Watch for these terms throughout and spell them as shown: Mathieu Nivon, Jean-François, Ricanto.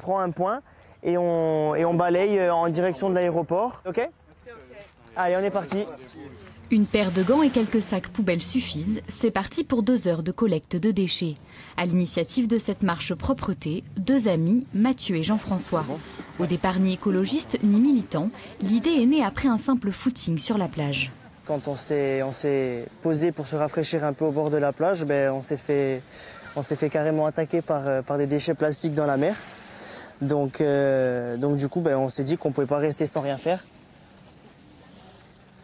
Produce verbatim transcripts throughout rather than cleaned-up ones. On prend un point et on, et on balaye en direction de l'aéroport. Ok ? Allez, on est parti. Une paire de gants et quelques sacs poubelles suffisent. C'est parti pour deux heures de collecte de déchets. À l'initiative de cette marche propreté, deux amis, Mathieu et Jean-François. Au départ ni écologiste ni militant, l'idée est née après un simple footing sur la plage. Quand on s'est on s'est posé pour se rafraîchir un peu au bord de la plage, ben on s'est fait on s'est fait carrément attaquer par par des déchets plastiques dans la mer. Donc euh, donc du coup ben on s'est dit qu'on pouvait pas rester sans rien faire.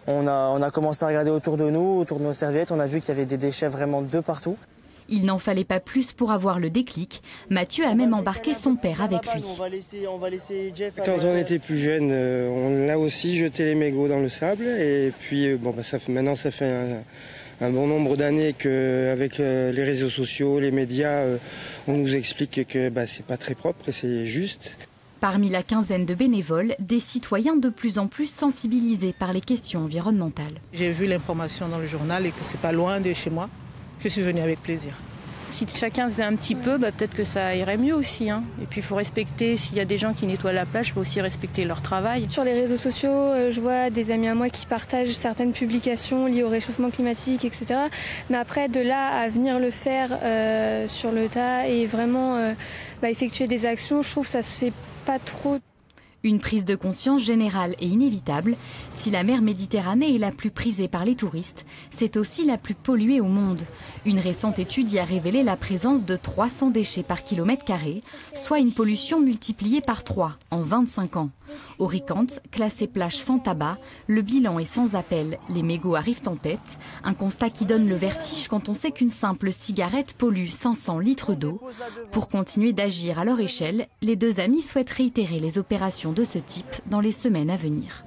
On a, on a commencé à regarder autour de nous, autour de nos serviettes, on a vu qu'il y avait des déchets vraiment de partout. Il n'en fallait pas plus pour avoir le déclic. Mathieu a même embarqué son père avec lui. Quand on était plus jeune, on a aussi jeté les mégots dans le sable. Et puis bon, bah ça fait, maintenant ça fait un, un bon nombre d'années qu'avec les réseaux sociaux, les médias, on nous explique que bah, c'est pas très propre et c'est juste. Parmi la quinzaine de bénévoles, des citoyens de plus en plus sensibilisés par les questions environnementales. J'ai vu l'information dans le journal et que c'est pas loin de chez moi. Je suis venue avec plaisir. Si chacun faisait un petit peu, bah peut-être que ça irait mieux aussi, hein. Et puis il faut respecter, s'il y a des gens qui nettoient la plage, il faut aussi respecter leur travail. Sur les réseaux sociaux, je vois des amis à moi qui partagent certaines publications liées au réchauffement climatique, et cetera. Mais après, de là à venir le faire euh, sur le tas et vraiment euh, bah, effectuer des actions, je trouve que ça se fait pas trop. Une prise de conscience générale et inévitable. Si la mer Méditerranée est la plus prisée par les touristes, c'est aussi la plus polluée au monde. Une récente étude y a révélé la présence de trois cents déchets par kilomètre carré, soit une pollution multipliée par trois en vingt-cinq ans. Au Ricanto, classée plage sans tabac, le bilan est sans appel. Les mégots arrivent en tête, un constat qui donne le vertige quand on sait qu'une simple cigarette pollue cinq cents litres d'eau. Pour continuer d'agir à leur échelle, les deux amis souhaitent réitérer les opérations de ce type dans les semaines à venir.